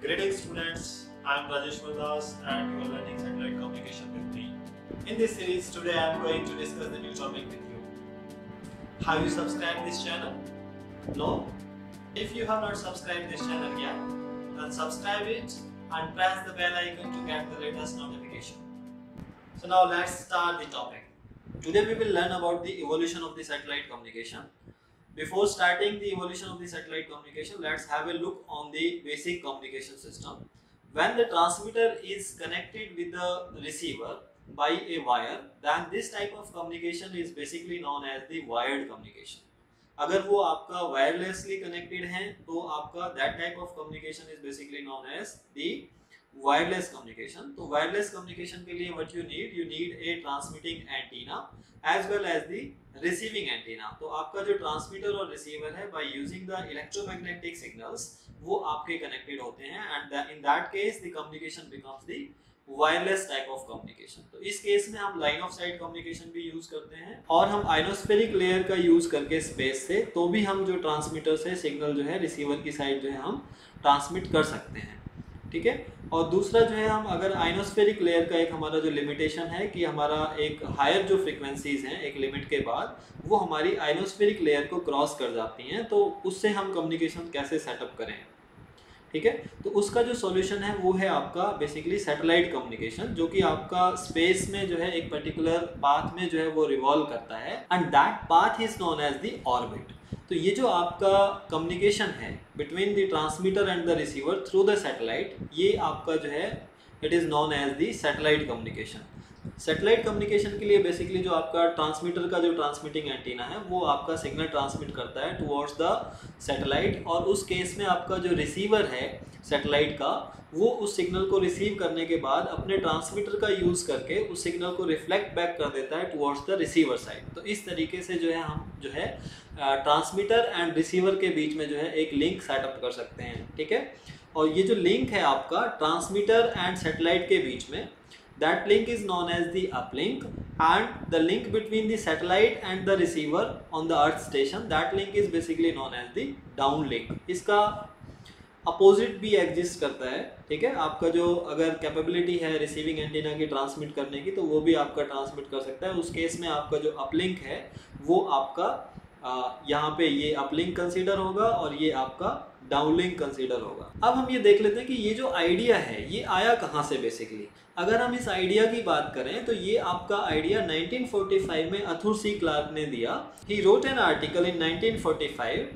Greetings students, I am Rajesh Das and you are learning satellite communication with me. In this series, today I am going to discuss the new topic with you. Have you subscribed this channel? No? If you have not subscribed this channel yet, then subscribe it and press the bell icon to get the latest notification. So now let's start the topic. Today we will learn about the evolution of the satellite communication. Before starting the evolution of the satellite communication, let's have a look on the basic communication system. When the transmitter is connected with the receiver by a wire, then this type of communication is basically known as the wired communication. अगर वो आपका wirelessly connected है, तो आपका that type of communication is basically known as the wireless communication. तो wireless communication के लिए what you need a transmitting antenna as well as the receiving antenna. तो आपका जो transmitter और receiver है by using the electromagnetic signals वो आपके connected होते हैं and in that case the communication becomes the wireless type of communication. तो इस case में हम line of sight communication भी use करते हैं और हम ionospheric layer का use करके space से तो भी हम जो transmitter से signal जो है receiver की side जो है हम transmit कर सकते हैं. ठीक है. और दूसरा जो है हम अगर आइनोस्फेरिक लेयर का एक हमारा जो लिमिटेशन है कि हमारा एक हायर जो फ्रीक्वेंसीज हैं एक लिमिट के बाद वो हमारी आइनोस्फेरिक लेयर को क्रॉस कर जाती हैं तो उससे हम कम्युनिकेशन कैसे सेटअप करें. ठीक है. तो उसका जो सॉल्यूशन है वो है आपका बेसिकली सैटेलाइट कम्युनिकेशन जो कि आपका स्पेस में जो है एक पर्टिकुलर पाथ में जो है वो रिवॉल्व करता है and that path is known as the orbit. तो ये जो आपका कम्युनिकेशन है between the transmitter and the receiver through the satellite ये आपका जो है it is known as the satellite communication. Satellite communication के लिए बेसिकली जो आपका ट्रांसमीटर का जो ट्रांसमिटिंग एंटीना है वो आपका सिग्नल ट्रांसमिट करता है टुवर्ड्स द सैटेलाइट और उस केस में आपका जो रिसीवर है सैटेलाइट का वो उस सिग्नल को रिसीव करने के बाद अपने ट्रांसमीटर का यूज़ करके उस सिग्नल को रिफ्लेक्ट बैक कर देता है टुवर्ड्स द रिसीवर साइड. तो इस तरीके से जो है हम जो है ट्रांसमीटर एंड रिसीवर के बीच में जो है एक लिंक सेटअप कर सकते हैं. ठीक है. और ये जो लिंक है आपका ट्रांसमीटर एंड सैटेलाइट के बीच में that link is known as the uplink and the link between the satellite and the receiver on the earth station that link is basically known as the downlink. इसका opposite भी exist करता है. ठीक है. आपका जो अगर कैपेबिलिटी है रिसीविंग एंटीना की ट्रांसमिट करने की तो वो भी आपका ट्रांसमिट कर सकता है. उस केस में आपका जो अपलिंक है वो आपका यहाँ पे ये अपलिंक कंसीडर होगा और ये आपका डाउनलिंक कंसीडर होगा. अब हम ये देख लेते हैं कि ये जो आइडिया है ये आया कहाँ से. बेसिकली अगर हम इस आइडिया की बात करें तो ये आपका आइडिया 1945 में आर्थर सी क्लार्क ने दिया. He wrote an article in 1945.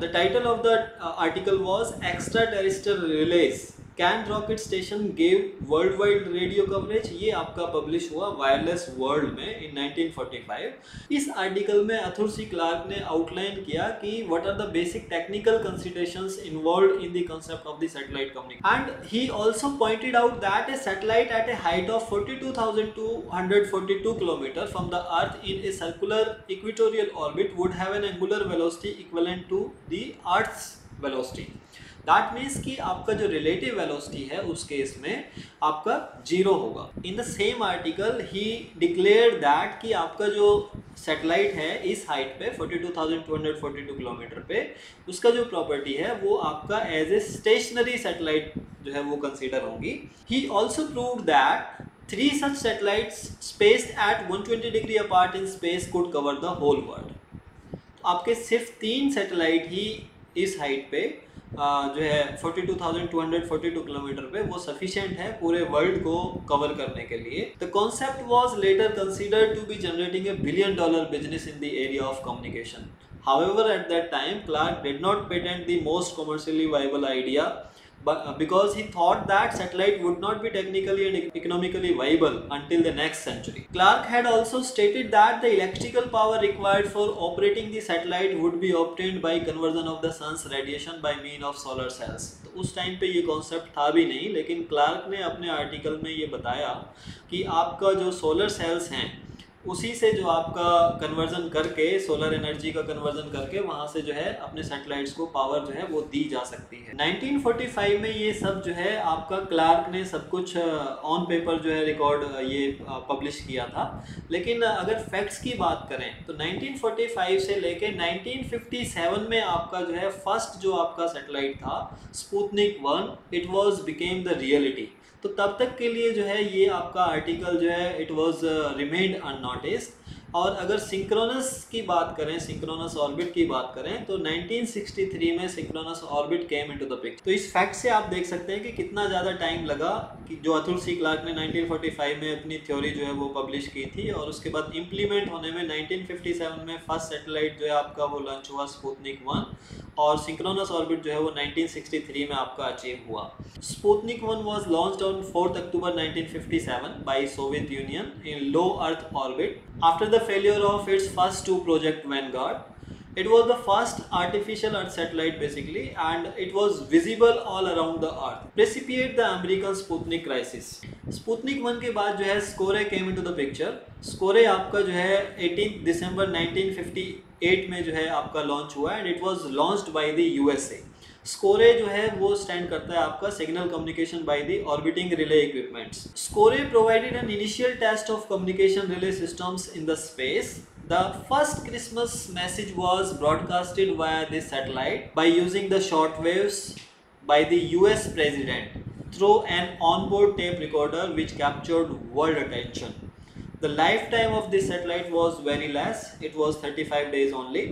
The title of the article was extra terrestrial relays can rocket station gave world wide radio coverage. ये आपका पब्लिश हुआ वायरलेस वर्ल्ड में इन 1945. इस आर्टिकल में आर्थर सी क्लार्क ने outline किया कि what are the basic technical considerations involved in the concept of the satellite communication and he also pointed out that a satellite at a height of 42,242 kilometre from the earth in a circular equatorial orbit would have an angular velocity equivalent to the earth's velocity. That means कि आपका जो relative velocity है उस case में आपका zero होगा. In the same article he declared that कि आपका जो सैटेलाइट है इस हाइट पे 42,242 किलोमीटर पे उसका जो प्रॉपर्टी है वो आपका एज ए स्टेशनरी सैटेलाइट जो है वो कंसीडर होगी. He also proved that 3 such satellites spaced at 120 degree apart in space could cover the whole world. आपके सिर्फ 3 सैटेलाइट ही इस हाइट पे जो है 42,242 किलोमीटर पे वो सफिशिएंट है पूरे वर्ल्ड को कवर करने के लिए. The concept was later considered to be generating a $1 billion business in the area of communication. However at that time Clarke did not patent the most commercially viable idea because he thought that satellite would not be technically and economically viable until the next century. Clarke had also stated that the electrical power required for operating the satellite would be obtained by conversion of the sun's radiation by means of solar cells. तो उस time पे ये concept था भी नहीं लेकिन Clark ने अपने आर्टिकल में ये बताया कि आपका जो solar cells हैं उसी से जो आपका कन्वर्जन करके सोलर एनर्जी का कन्वर्जन करके वहाँ से जो है अपने सैटेलाइट्स को पावर जो है वो दी जा सकती है। 1945 में ये सब जो है आपका क्लार्क ने सब कुछ ऑन पेपर जो है रिकॉर्ड ये पब्लिश किया था। लेकिन अगर फैक्ट्स की बात करें तो 1945 से लेके 1957 में आपका जो है फर्स्ट जो आपका सैटेलाइट था Sputnik 1 it was became the reality. तो तब तक के लिए जो है ये आपका आर्टिकल जो है इट वॉज रिमेन्ड अननोटिस्ड। और अगर सिंक्रोनस की बात करें, सिंक्रोनस ऑर्बिट की बात करें तो 1963 में synchronous orbit came into the picture. तो इस फैक्ट से आप देख सकते हैं कि कितना ज़्यादा टाइम लगा कि जो आर्थर सी क्लार्क ने 1945 में अपनी थ्योरी जो है वो पब्लिश की थी और उसके बाद इम्प्लीमेंट होने में 1957 में फर्स्ट सेटेलाइट जो है आपका वो लॉन्च हुआ स्पुतनिक 1 और सिंक्रोनस ऑर्बिट जो है वो 1963 में आपका अचीव हुआ। Sputnik 1 was launched on 4 October 1957 by Soviet Union in low earth orbit after the failure of its first two project Vanguard. It was the first artificial earth satellite basically and it was visible all around the earth. Precipitate the American Sputnik crisis. Sputnik 1 के बाद जो है SCORE came into the picture. SCORE आपका जो है 18 दिसंबर 1958 में जो है आपका लॉन्च हुआ and it was launched by the USA. SCORE जो है वो स्टैंड करता है आपका signal communication by the orbiting relay equipments. SCORE provided an initial test of communication relay systems in the space. The first Christmas message was broadcasted via this satellite by using the short waves by the US president through an onboard tape recorder which captured world attention. The lifetime of this satellite was very less, it was 35 days only.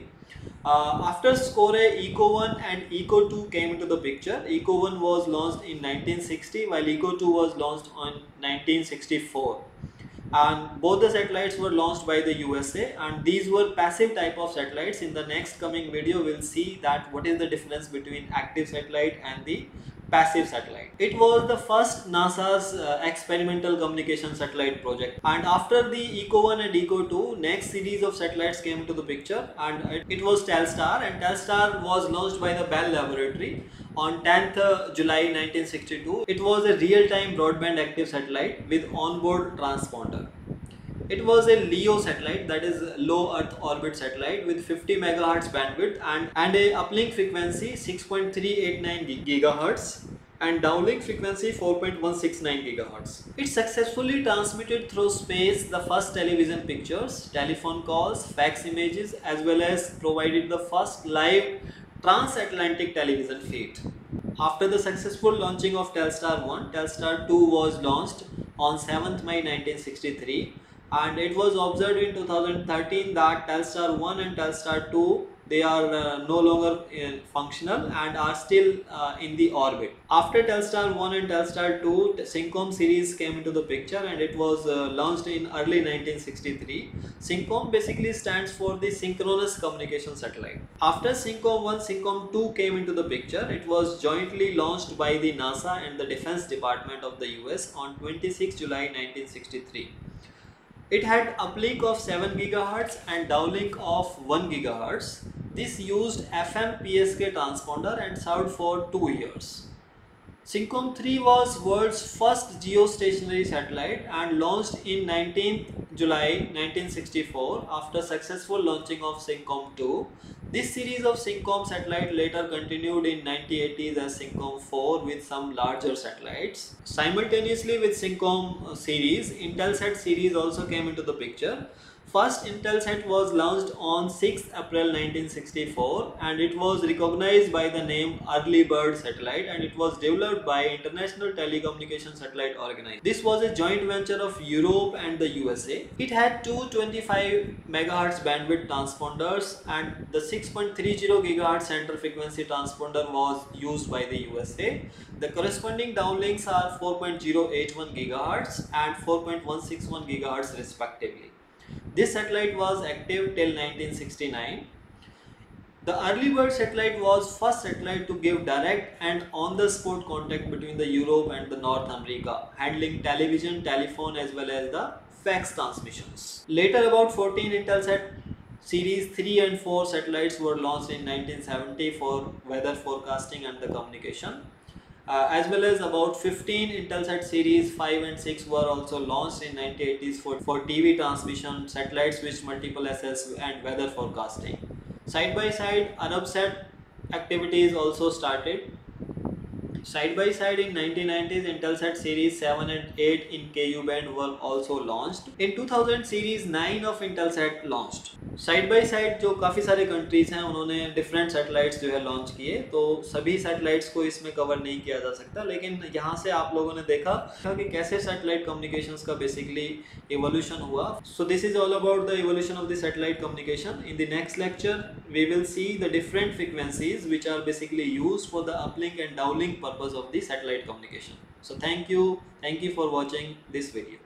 After SCORE, ECO 1 and ECO 2 came into the picture. ECO 1 was launched in 1960 while ECO 2 was launched in 1964. And both the satellites were launched by the USA and these were passive type of satellites. In the next coming video we'll see that what is the difference between active satellite and the passive satellite. It was the first NASA's experimental communication satellite project and after the ECO 1 and ECO 2 next series of satellites came into the picture and it was Telstar and Telstar was launched by the Bell Laboratory on 10th July 1962. It was a real-time broadband active satellite with onboard transponder. It was a LEO satellite, that is low earth orbit satellite with 50 megahertz bandwidth and a uplink frequency 6.389 gigahertz and downlink frequency 4.169 gigahertz. It successfully transmitted through space the first television pictures, telephone calls, fax images as well as provided the first live transatlantic television feed. After the successful launching of Telstar 1, Telstar 2 was launched on 7th May 1963. And it was observed in 2013 that Telstar 1 and Telstar 2 they are no longer functional and are still in the orbit. After Telstar 1 and Telstar 2, Syncom series came into the picture and it was launched in early 1963. Syncom basically stands for the synchronous communication satellite. After Syncom 1, Syncom 2 came into the picture. It was jointly launched by the NASA and the Defense Department of the US on 26 July 1963. It had uplink of 7 GHz and downlink of 1 GHz. This used FM PSK transponder and served for 2 years. Syncom 3 was world's first geostationary satellite and launched in 19th July 1964 after successful launching of Syncom 2. This series of Syncom satellite later continued in 1980s as Syncom 4 with some larger satellites. Simultaneously with Syncom series, Intelsat series also came into the picture. First Intelsat was launched on 6th April 1964 and it was recognized by the name Early Bird Satellite and it was developed by International Telecommunication Satellite Organization. This was a joint venture of Europe and the USA. It had two 25 MHz bandwidth transponders and the 6.30 GHz center frequency transponder was used by the USA. The corresponding downlinks are 4.081 GHz and 4.161 GHz respectively. This satellite was active till 1969. The Early Bird satellite was first satellite to give direct and on-the-spot contact between the Europe and the North America, handling television, telephone as well as the fax transmissions. Later about 14 Intelsat series 3 and 4 satellites were launched in 1970 for weather forecasting and the communication. as well as about 15 Intelsat series 5 and 6 were also launched in 1980s for TV transmission satellites with multiple assets and weather forecasting. Side by side, Arab Sat activities also started. Side by side in 1990s, Intelsat series 7 and 8 in Ku band were also launched. In 2000 series 9 of Intelsat launched. Side by side जो काफ़ी सारे countries हैं उन्होंने different satellites जो है launch किए, तो सभी satellites को इसमें cover नहीं किया जा सकता, लेकिन यहाँ से आप लोगों ने देखा कि कैसे satellite communications का basically evolution हुआ. So this is all about the evolution of the satellite communication. In the next lecture we will see the different frequencies which are basically used for the uplink and downlink purpose of the satellite communication. So thank you for watching this video.